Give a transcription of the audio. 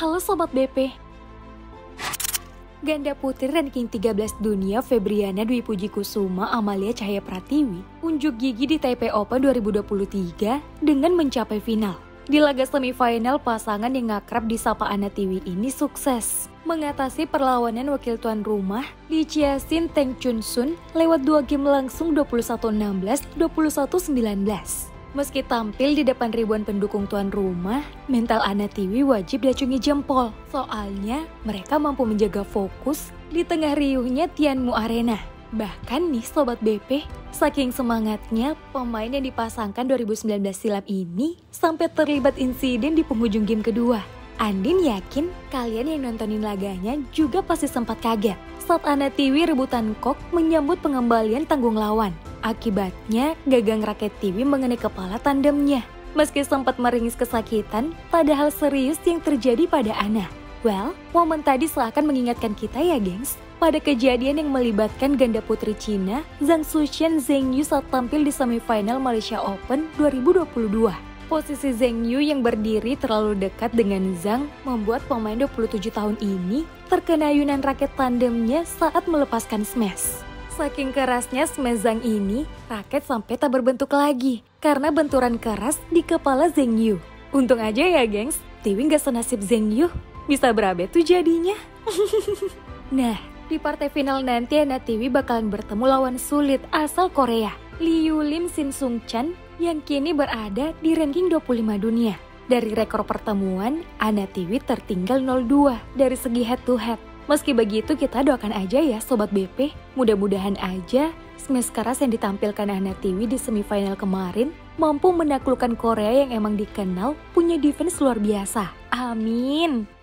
Halo Sobat BP. Ganda putri ranking 13 dunia Febriana Dwi Puji Kusuma Amalia Cahaya Pratiwi unjuk gigi di Taipei Open 2023 dengan mencapai final. Di laga semifinal, pasangan yang akrab disapa Ana Tiwi ini sukses mengatasi perlawanan wakil tuan rumah Lee Chia Hsin Teng Chun Hsun lewat 2 game langsung 21-16, 21-19. Meski tampil di depan ribuan pendukung tuan rumah, mental Ana Tiwi wajib diacungi jempol. Soalnya mereka mampu menjaga fokus di tengah riuhnya Tianmu Arena. Bahkan nih Sobat BP, saking semangatnya pemain yang dipasangkan 2019 silam ini sampai terlibat insiden di penghujung game kedua. Andin yakin kalian yang nontonin laganya juga pasti sempat kaget saat Ana Tiwi rebutan kok menyambut pengembalian tanggung lawan. Akibatnya, gagang raket Tiwi mengenai kepala tandemnya. Meski sempat meringis kesakitan, pada hal serius yang terjadi pada Ana. Well, momen tadi seakan mengingatkan kita ya gengs, pada kejadian yang melibatkan ganda putri Cina Zhang Shuai Zheng Yu saat tampil di semifinal Malaysia Open 2022. Posisi Zheng Yu yang berdiri terlalu dekat dengan Zhang membuat pemain 27 tahun ini terkena ayunan raket tandemnya saat melepaskan smash. Saking kerasnya smash Zhang ini, raket sampai tak berbentuk lagi karena benturan keras di kepala Zheng Yu. Untung aja ya gengs, Tiwi gak senasib Zheng Yu, bisa berabe tuh jadinya. Nah, di partai final nanti Ana Tiwi bakalan bertemu lawan sulit asal Korea, Liu Lim Sin Sung Chan yang kini berada di ranking 25 dunia. Dari rekor pertemuan, Ana Tiwi tertinggal 0-2 dari segi head to head. Meski begitu, kita doakan aja ya Sobat BP, mudah-mudahan aja smash keras yang ditampilkan Ana Tiwi di semifinal kemarin mampu menaklukkan Korea yang emang dikenal punya defense luar biasa. Amin.